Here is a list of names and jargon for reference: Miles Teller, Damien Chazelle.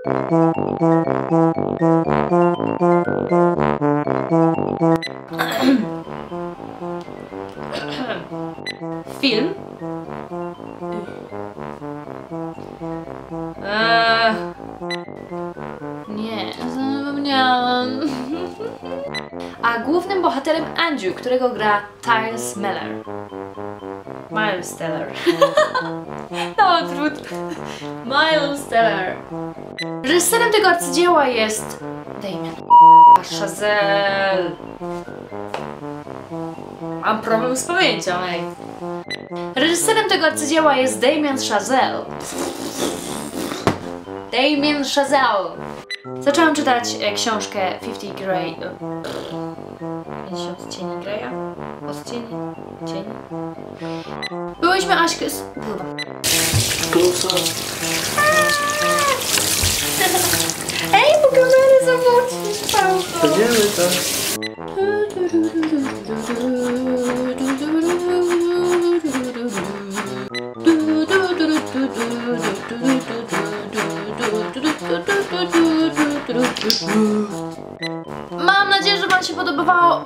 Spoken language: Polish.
Film. Nie, zapomniałam. A głównym bohaterem Andrew, którego gra Miles Teller. Miles Teller. Na odwrót. Miles Teller. Reżyserem tego arcydzieła jest Damien Chazelle. Mam problem z pamięcią, ej. Reżyserem tego arcydzieła jest Damien Chazelle. Damien Chazelle. Zaczęłam czytać książkę 50 Grey. 50 cieni Greya? Odcieni? Cieni? Byłyśmy Aśkę. Ej, bo kamerę zawodzi, pałko! Będziemy to! Mam nadzieję, że wam się podobało.